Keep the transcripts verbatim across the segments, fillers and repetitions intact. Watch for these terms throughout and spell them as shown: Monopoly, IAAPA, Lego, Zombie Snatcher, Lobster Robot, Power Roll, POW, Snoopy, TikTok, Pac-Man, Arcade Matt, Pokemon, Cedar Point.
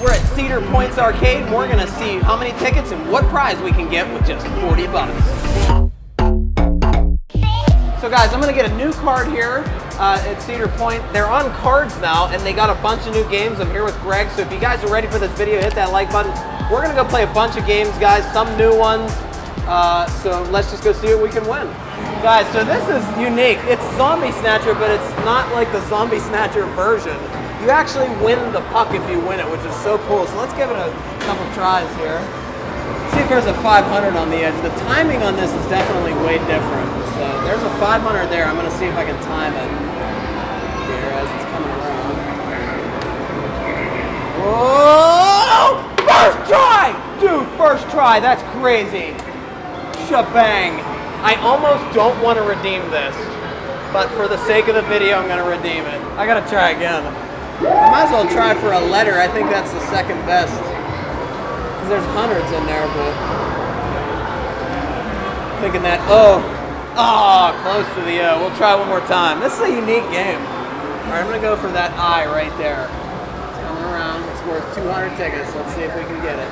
We're at Cedar Point's arcade. We're gonna see how many tickets and what prize we can get with just forty bucks. So guys, I'm gonna get a new card here uh, at Cedar Point. They're on cards now and they got a bunch of new games. I'm here with Greg. So if you guys are ready for this video, hit that like button. We're gonna go play a bunch of games, guys, some new ones. Uh, so let's just go see what we can win. Guys, so this is unique. It's Zombie Snatcher, but it's not like the Zombie Snatcher version. You actually win the puck if you win it, which is so cool. So let's give it a couple tries here. Let's see if there's a five hundred on the edge. The timing on this is definitely way different. So there's a five hundred there. I'm gonna see if I can time it here as it's coming around. Whoa! First try! Dude, first try, that's crazy. Shabang. I almost don't want to redeem this, but for the sake of the video, I'm gonna redeem it. I gotta try again. I might as well try for a letter. I think that's the second best. Cause there's hundreds in there, but I'm thinking that O. Ah, oh, close to the O. We'll try one more time. This is a unique game. All right, I'm gonna go for that I right there. It's coming around. It's worth two hundred tickets. Let's see if we can get it.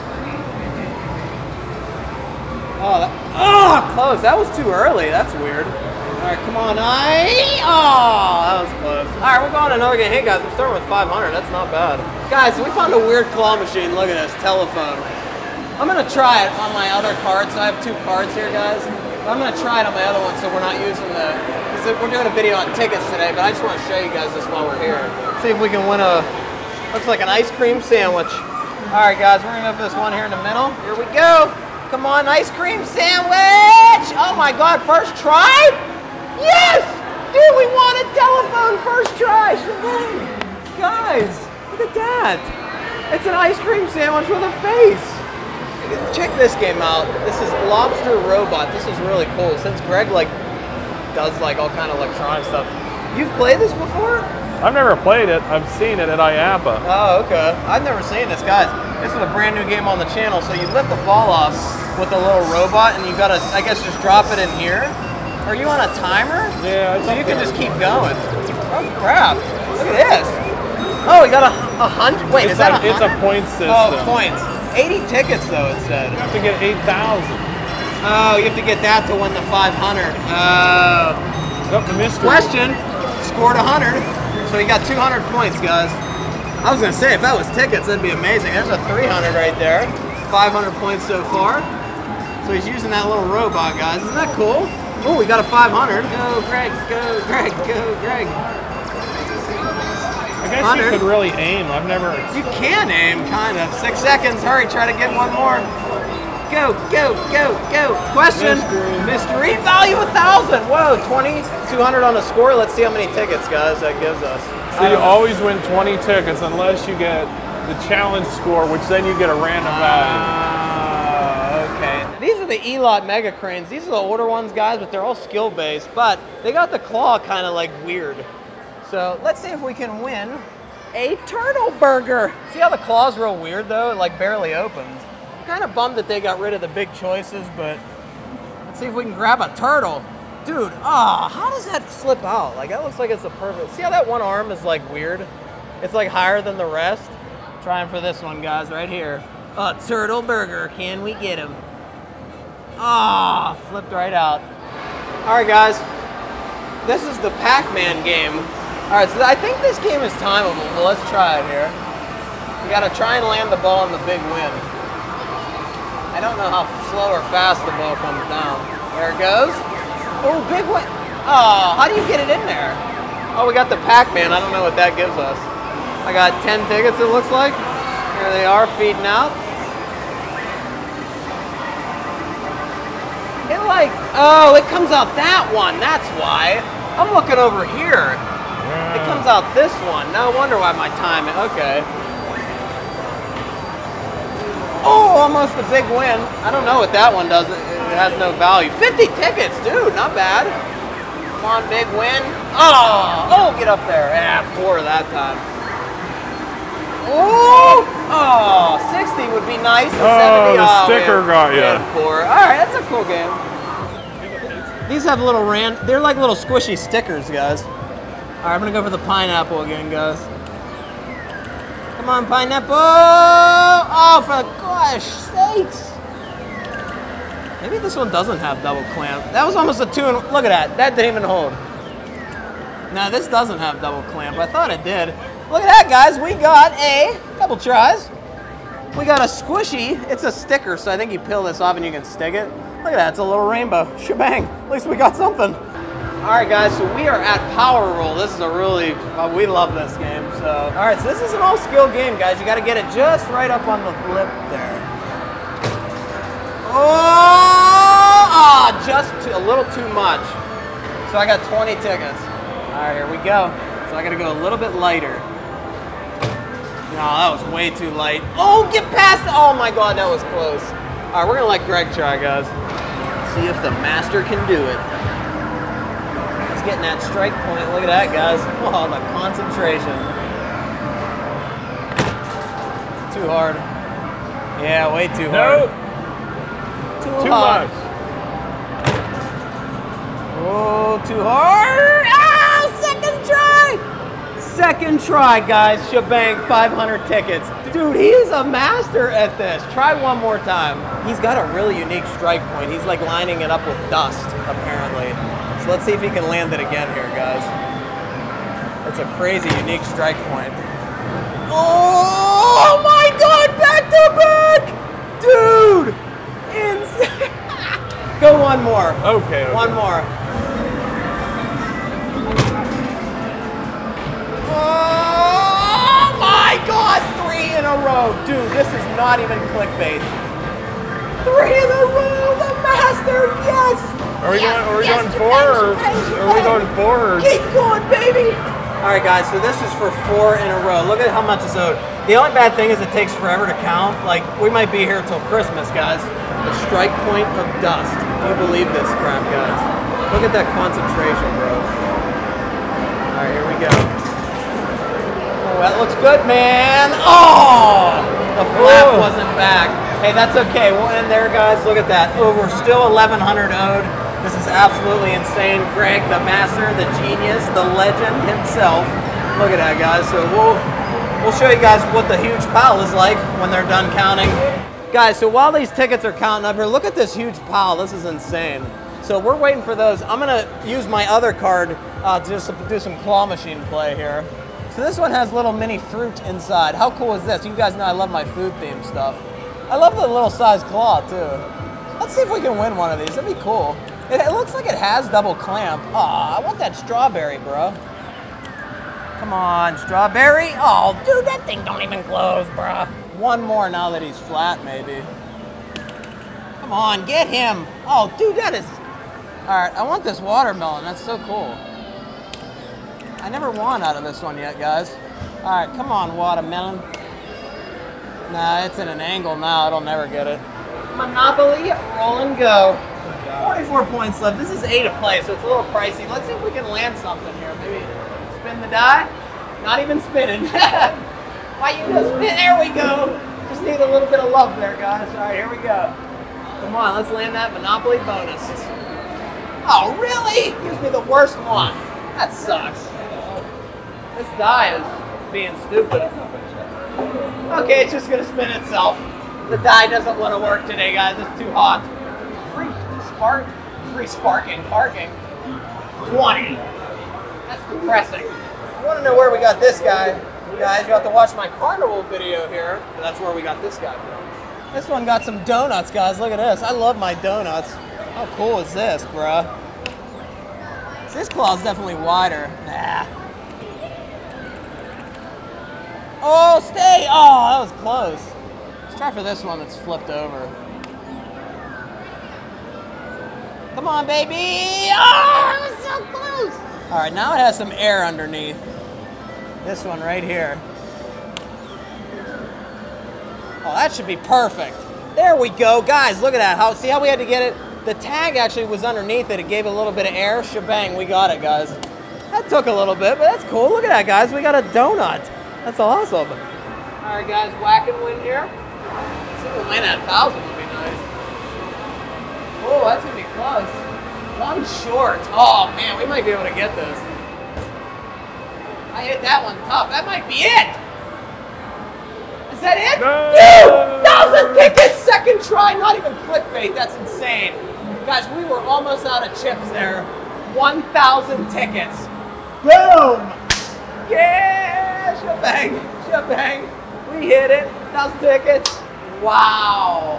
Oh, that, oh, close. That was too early. That's weird. All right, come on. I. Oh, that was close. All right, we're going to another game. Hey, guys, we're starting with five hundred. That's not bad. Guys, we found a weird claw machine. Look at this. Telephone. I'm going to try it on my other card. So I have two cards here, guys. But I'm going to try it on my other one so we're not using the... Because we're doing a video on tickets today, but I just want to show you guys this while we're here. Let's see if we can win a... Looks like an ice cream sandwich. All right, guys, we're going to go for this one here in the middle. Here we go. Come on, ice cream sandwich! Oh my God, first try? Yes! Dude, we won a telephone first try! Guys, look at that! It's an ice cream sandwich with a face! Check this game out. This is Lobster Robot. This is really cool. Since Greg like does like all kind of electronic stuff. You've played this before? I've never played it. I've seen it at I A A P A. Oh, okay. I've never seen this, guys. This is a brand new game on the channel. So you lift the ball off with a little robot, and you gotta, I guess, just drop it in here. Are you on a timer? Yeah. So you can just keep going. Oh crap! Look at this. Oh, we got a, a hundred. Wait, it's is that a? It's a point system. Oh, points. eighty tickets though it said. You have to get eight thousand. Oh, you have to get that to win the five hundred. Uh. Up the mystery. Question. Scored a hundred. So you got two hundred points, guys. I was gonna say, if that was tickets, that'd be amazing. There's a three hundred right there. five hundred points so far. So he's using that little robot, guys. Isn't that cool? Oh, we got a five hundred. Go, Greg, go, Greg, go, Greg. I guess one hundred. You could really aim. I've never... You can aim, kind of. Six seconds, hurry, try to get one more. Go, go, go, go. Question, mystery, mystery value one thousand. Whoa, twenty, two hundred on the score. Let's see how many tickets, guys, that gives us. So you know. Always win twenty tickets unless you get the challenge score, which then you get a random value. Uh, okay. These are the E-Lot Mega Cranes. These are the older ones, guys, but they're all skill-based, but they got the claw kind of like weird. So let's see if we can win a turtle burger. See how the claw's real weird, though? It like barely opens. Kind of bummed that they got rid of the big choices, but let's see if we can grab a turtle. Dude, ah, oh, how does that slip out? Like, that looks like it's the perfect. See how that one arm is like weird? It's like higher than the rest. Trying for this one, guys, right here. A turtle burger, can we get him? Ah, oh, flipped right out. All right, guys, this is the Pac-Man game. All right, so I think this game is timeable, but let's try it here. We gotta try and land the ball on the big win. I don't know how slow or fast the ball comes down. There it goes. Oh, big one. Oh, how do you get it in there? Oh, we got the Pac-Man. I don't know what that gives us. I got ten tickets, it looks like. Here they are feeding out. It like, oh, it comes out that one. That's why. I'm looking over here. It comes out this one. No wonder why my time, okay. Oh, almost a big win. I don't know what that one does. It, it has no value. fifty tickets, dude, not bad. Come on, big win. Oh, oh, get up there. Yeah, four that time. Oh, oh, sixty would be nice. Oh, seventy. The oh, sticker man. Got you. Four. All right, that's a cool game. These have little ran. They're like little squishy stickers, guys. All right, I'm gonna go for the pineapple again, guys. Come Come on, pineapple! Oh, for gosh sakes! Maybe this one doesn't have double clamp. That was almost a two and... Look at that. That didn't even hold. Now, this doesn't have double clamp. I thought it did. Look at that, guys. We got a couple tries. We got a squishy. It's a sticker, so I think you peel this off and you can stick it. Look at that. It's a little rainbow. Shebang. At least we got something. All right, guys, so we are at Power Roll. This is a really, uh, we love this game, so. All right, so this is an all-skill game, guys. You gotta get it just right up on the lip there. Oh, ah, just too, a little too much. So I got twenty tickets. All right, here we go. So I gotta go a little bit lighter. No, that was way too light. Oh, get past, oh my God, that was close. All right, we're gonna let Greg try, guys. See if the master can do it. Getting that strike point. Look at that, guys. Oh, the concentration. Too hard. Yeah, way too hard. Nope. Too, too hard. Much. Oh, too hard. Ah, second try. Second try, guys. Shebang, five hundred tickets. Dude, he is a master at this. Try one more time. He's got a really unique strike point. He's like lining it up with dust, apparently. Let's see if he can land it again here, guys. That's a crazy unique strike point. Oh my God, back to back! Dude! Insane! Go one more. Okay, okay. One more. Oh my God, three in a row. Dude, this is not even clickbait. Three in a row, the master, yes! Are we, yes, going, are, we yes, going or, are we going four or are we going four? Keep going, baby! All right, guys, so this is for four in a row. Look at how much is owed. The only bad thing is it takes forever to count. Like, we might be here till Christmas, guys. The strike point of dust. Can you believe this crap, guys? Look at that concentration, bro. All right, here we go. Oh, that looks good, man. Oh! The flap wasn't back. Hey, that's okay. We'll end there, guys. Look at that. Oh, we're still eleven hundred owed. This is absolutely insane. Greg, the master, the genius, the legend himself. Look at that, guys. So we'll, we'll show you guys what the huge pile is like when they're done counting. Guys, so while these tickets are counting up here, look at this huge pile. This is insane. So we're waiting for those. I'm going to use my other card uh, to just do some claw machine play here. So this one has little mini fruit inside. How cool is this? You guys know I love my food themed stuff. I love the little size claw, too. Let's see if we can win one of these. That'd be cool. It, it looks like it has double clamp. Aw, I want that strawberry, bro. Come on, strawberry. Oh, dude, that thing don't even close, bro. One more now that he's flat, maybe. Come on, get him. Oh, dude, that is... All right, I want this watermelon. That's so cool. I never won out of this one yet, guys. All right, come on, watermelon. Nah, it's in an angle now. It'll never get it. Monopoly, roll and go. forty-four points left. This is A to play, so it's a little pricey. Let's see if we can land something here. Maybe spin the die. Not even spinning. Why you no spin? There we go. Just need a little bit of love there, guys. All right, here we go. Come on, let's land that Monopoly bonus. Oh, really? Gives me the worst one. That sucks. This die is being stupid. Okay, it's just gonna spin itself. The die doesn't want to work today, guys. It's too hot. Free spark, free sparking, parking. twenty. That's depressing. I want to know where we got this guy. Guys, you have to watch my carnival video here. That's where we got this guy from. This one got some donuts, guys. Look at this. I love my donuts. How cool is this, bruh? This claw's definitely wider. Nah. Oh, stay! Oh, that was close. Let's try for this one that's flipped over. Come on, baby! Oh, that was so close! All right, now it has some air underneath. This one right here. Oh, that should be perfect. There we go. Guys, look at that. How, see how we had to get it? The tag actually was underneath it. It gave it a little bit of air. Shebang, we got it, guys. That took a little bit, but that's cool. Look at that, guys. We got a donut. That's awesome. All right, guys, whack and win here. Let's see if we win at one thousand would be nice. Oh, that's going to be close. One short. Oh, man, we might be able to get this. I hit that one tough. That might be it. Is that it? No! Dude, thousand tickets, second try, not even clickbait. That's insane. Guys, we were almost out of chips there. one thousand tickets. Boom! Yeah! Shebang, shebang. We hit it. one thousand tickets. Wow.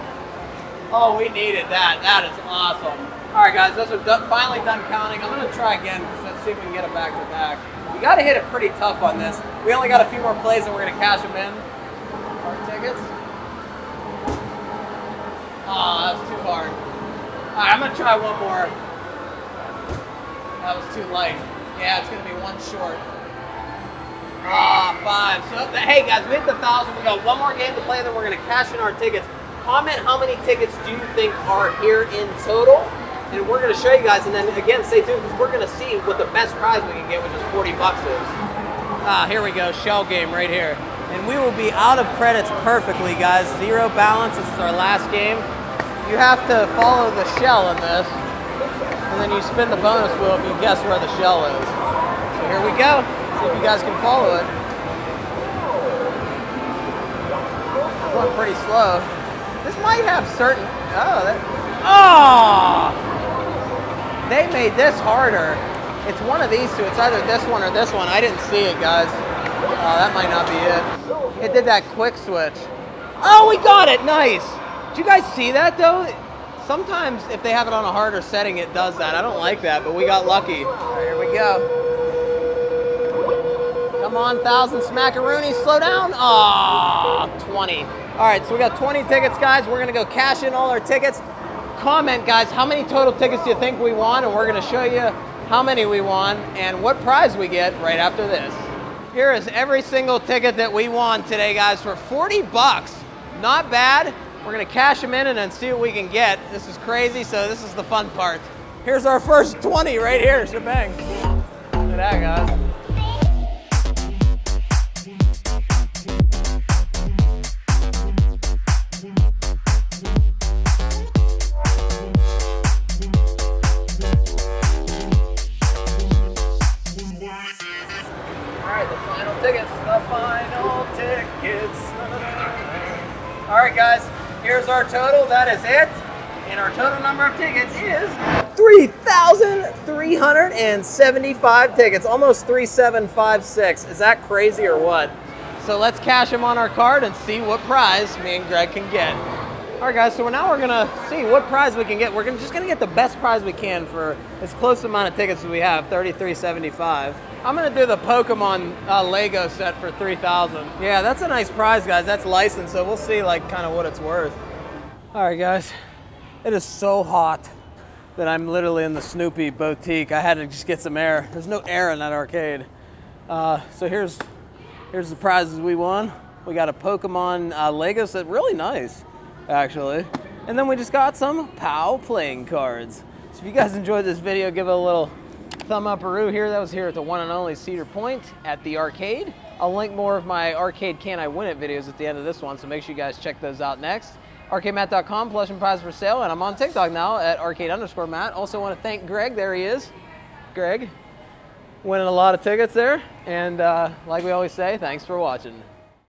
Oh, we needed that. That is awesome. All right, guys, those are done, finally done counting. I'm going to try again. Let's see if we can get it back to back. We got to hit it pretty tough on this. We only got a few more plays, and we're going to cash them in. Our tickets. Ah, oh, that was too hard. All right, I'm going to try one more. That was too light. Yeah, it's going to be one short. Ah, oh, five. So, hey, guys, we hit the thousand. We got one more game to play, then we're going to cash in our tickets. Comment how many tickets do you think are here in total, and we're going to show you guys. And then again, stay tuned because we're going to see what the best prize we can get, which is forty bucks is. Ah, here we go, shell game right here, and we will be out of credits perfectly, guys. Zero balance. This is our last game. You have to follow the shell in this, and then you spin the bonus wheel if you guess where the shell is. So here we go. See if you guys can follow it. Going pretty slow. This might have certain, oh, that, oh! They made this harder. It's one of these two, it's either this one or this one. I didn't see it, guys. Oh, that might not be it. It did that quick switch. Oh, we got it, nice! Did you guys see that though? Sometimes if they have it on a harder setting, it does that. I don't like that, but we got lucky. All right, here we go. Come on, thousand smackaroonies, slow down. Ah, oh, twenty. All right, so we got twenty tickets, guys. We're gonna go cash in all our tickets. Comment, guys, how many total tickets do you think we won? And we're gonna show you how many we won and what prize we get right after this. Here is every single ticket that we won today, guys, for forty bucks. Not bad. We're gonna cash them in and then see what we can get. This is crazy, so this is the fun part. Here's our first twenty right here, shebang. Look at that, guys. Our total, that is it, and our total number of tickets is three thousand three hundred seventy-five tickets, almost three thousand seven hundred fifty-six. Is that crazy or what? So let's cash them on our card and see what prize me and Greg can get. All right, guys, so now we're gonna see what prize we can get. We're gonna, just gonna get the best prize we can for as close amount of tickets as we have, thirty-three seventy-five. I'm gonna do the Pokemon uh, Lego set for three thousand. Yeah, that's a nice prize, guys. That's licensed, so we'll see like kind of what it's worth. All right, guys, it is so hot that I'm literally in the Snoopy boutique. I had to just get some air. There's no air in that arcade. Uh, so here's here's the prizes we won. We got a Pokemon uh, Lego set, really nice, actually. And then we just got some POW playing cards. So if you guys enjoyed this video, give it a little thumb up a roo here. That was here at the one and only Cedar Point at the arcade. I'll link more of my arcade Can I Win It videos at the end of this one, so make sure you guys check those out next. arcade mat dot com, plush and prize for sale, and I'm on TikTok now at arcade underscore Matt. Also want to thank Greg, there he is. Greg, winning a lot of tickets there, and uh, like we always say, thanks for watching.